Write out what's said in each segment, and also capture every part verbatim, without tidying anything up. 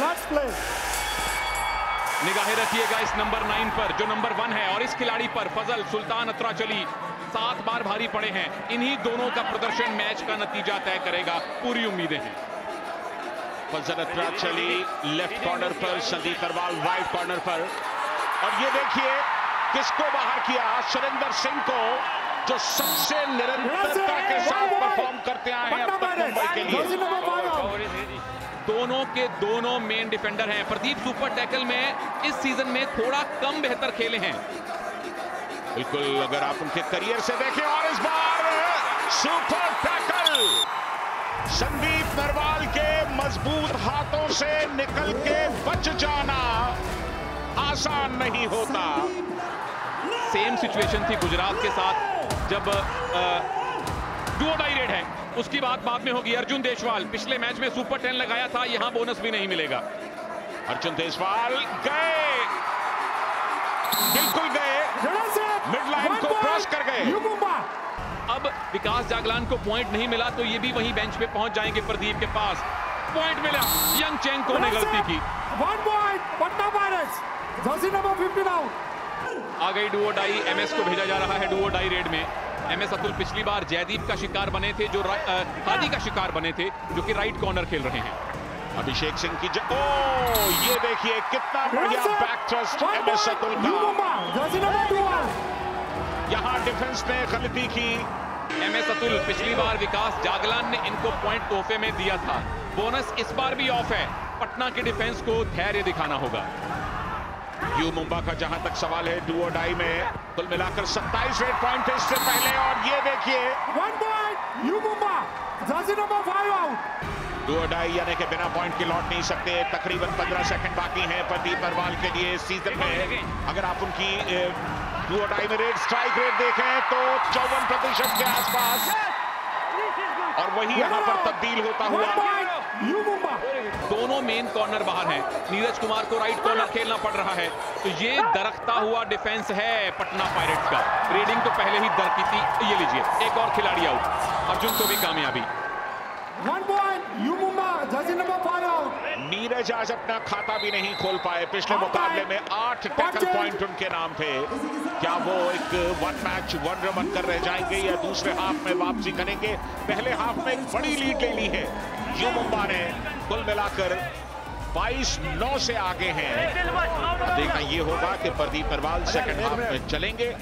Let's play. निगाहें रखिएगा इस नंबर नाइन पर जो नंबर वन है और इस खिलाड़ी पर फजल सुल्तान अत्राचली सात बार भारी पड़े हैं। इन्हीं दोनों का प्रदर्शन मैच का नतीजा तय करेगा, पूरी उम्मीदें हैं। फजल अत्राचली लेफ्ट कॉर्नर पर, संदीप नरवाल राइट कॉर्नर पर, और ये देखिए किसको बाहर किया, सुरेंद्र सिंह को, जो सबसे निरंतरता के साथ परफॉर्म करते आए हैं अब तक मुंबई के लिए। दोनों के दोनों मेन डिफेंडर हैं। प्रदीप सुपर टैकल में इस सीजन में थोड़ा कम बेहतर खेले हैं, बिल्कुल अगर आप उनके करियर से देखें। और इस बार सुपर टैकल संदीप नरवाल के मजबूत हाथों से निकल के बच जाना आसान नहीं होता। सेम सिचुएशन थी गुजरात के साथ जब डू ऑर डाई रेड है, उसकी बात बाद में होगी। अर्जुन देशवाल पिछले मैच में सुपर टेन लगाया था, यहां बोनस भी नहीं मिलेगा। अर्जुन देशवाल गए, बिल्कुल गए, मिड लाइन को क्रॉस कर गए। अब विकास जागलान को पॉइंट नहीं मिला तो ये भी वहीं बेंच पे पहुंच जाएंगे। प्रदीप के पास पॉइंट मिला, यंग चेंग को ने गलती की। One point Patna pirates, jersey number fifteen out. आ गई डू ओ डाई, एमएस को भेजा जा रहा है डू ओ डाई रेड में। एमएस अतुल पिछली बार जयदीप का शिकार बने थे, जो हादी का शिकार बने थे, जो कि राइट कॉर्नर खेल रहे हैं। अभिषेक सिंह की ओ, ये देखिए कितना बढ़िया बैक थ्रस्ट एमएस अतुल का। यहाँ डिफेंस ने गलती की। एमएस अतुल पिछली बार विकास जागलान ने इनको पॉइंट तोहफे में दिया था, बोनस इस बार भी ऑफ है। पटना के डिफेंस को धैर्य दिखाना होगा। यू मुंबा का जहां तक सवाल है डू और डाई में, कुल मिलाकर सत्ताईस रेड पॉइंट थे इससे पहले। और ये देखिए one point U Mumba, jersey number five out. Do और डाई यानी कि बिना पॉइंट के लौट नहीं सकते। तकरीबन पंद्रह सेकंड बाकी हैं प्रदीप नरवाल के लिए सीजन में। अगर आप उनकी डू और डाई में रेड स्ट्राइक रेट देखें तो चौवन प्रतिशत के आसपास, और वही यहाँ पर तब्दील होता हुआ। दोनों मेन कॉर्नर बाहर हैं, नीरज कुमार को राइट कॉर्नर खेलना पड़ रहा है। तो ये दरकता हुआ डिफेंस है पटना पायरेट्स का। रेडिंग तो पहले ही दरकी थी। ये लीजिए एक और खिलाड़ी आउट, अर्जुन को भी कामयाबी। नीरज आज अपना खाता भी नहीं खोल पाए, पिछले मुकाबले में आठ टैकल पॉइंट उनके नाम थे। क्या वो एक वन मैच वन रन बनकर रह जाएंगे या दूसरे हाफ में वापसी करेंगे? पहले हाफ में एक बड़ी लीड ले ली है यू मुंबा ने। कुल मिलाकर बाईस नौ से आगे हैं। देखना ये होगा कि प्रदीप नरवाल सेकंड हाफ में चलेंगे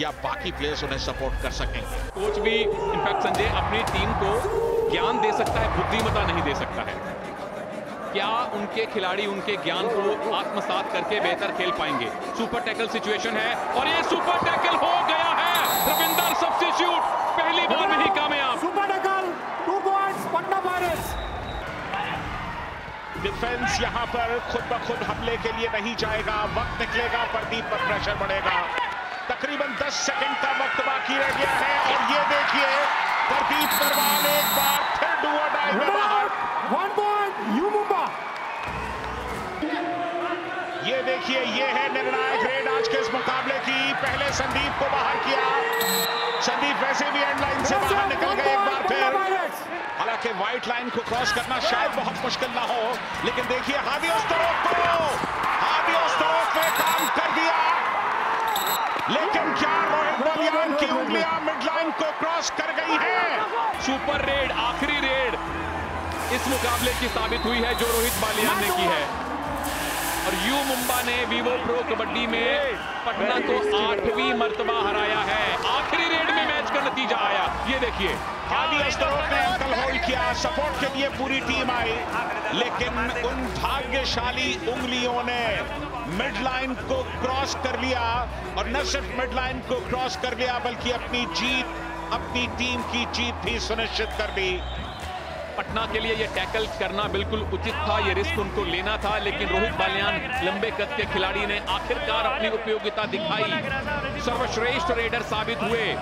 या बाकी प्लेयर्स उन्हें सपोर्ट कर सकेंगे। कोच भी इनफैक्ट संजय अपनी टीम को ज्ञान दे सकता है, बुद्धिमता नहीं दे सकता है। क्या उनके खिलाड़ी उनके ज्ञान को आत्मसात करके बेहतर खेल पाएंगे? सुपर टैकल सिचुएशन है और ये सुपर टैकल हो गया है। रविंदर सब्स्टिट्यूट पहली बार में ही कामयाब। Super tackle two points Patna pirates. Defence यहाँ पर खुद ब खुद हमले के लिए नहीं जाएगा, वक्त निकलेगा, प्रदीप पर प्रेशर बढ़ेगा। तकरीबन दस सेकंड का वक्त बाकी रह गया है और ये देखिए प्रदीप नरवाल एक बार फिर डू और डाई में बाहर। One point U Mumba. ये देखिए ये है निर्णायक रेड आज के इस मुकाबले की। पहले संदीप को बाहर किया, संदीप वैसे भी एंड लाइन से बाहर निकल गए एक बार फिर। हालांकि व्हाइट लाइन को क्रॉस करना शायद बहुत मुश्किल ना हो, लेकिन देखिए हादी उस तरफ को, हादी उस तरफ ने काम कर दिया। लेकिन क्या रोहित बलियान की उंगलियां मिड लाइन को क्रॉस कर गई है। सुपर रेड आखिरी रेड इस मुकाबले की साबित हुई है जो रोहित बलियान ने की है। और यू मुंबा ने वीवो प्रो कबड्डी में पटना को आठवीं मरतबा हराया है। आखिरी रेड में मैच का नतीजा आया। ये देखिए हादी अस्तरोफ ने अंकल होल्ड किया, सपोर्ट के लिए पूरी टीम आई, लेकिन उन भाग्यशाली उंगलियों ने मिड लाइन को क्रॉस कर लिया। और न सिर्फ मिड लाइन को क्रॉस कर लिया बल्कि अपनी जीत, अपनी टीम की जीत भी सुनिश्चित कर दी। पटना के लिए यह टैकल करना बिल्कुल उचित था, यह रिस्क उनको लेना था, लेकिन रोहित बलियान लंबे कद के खिलाड़ी ने आखिरकार अपनी उपयोगिता दिखाई, सर्वश्रेष्ठ रेडर साबित हुए।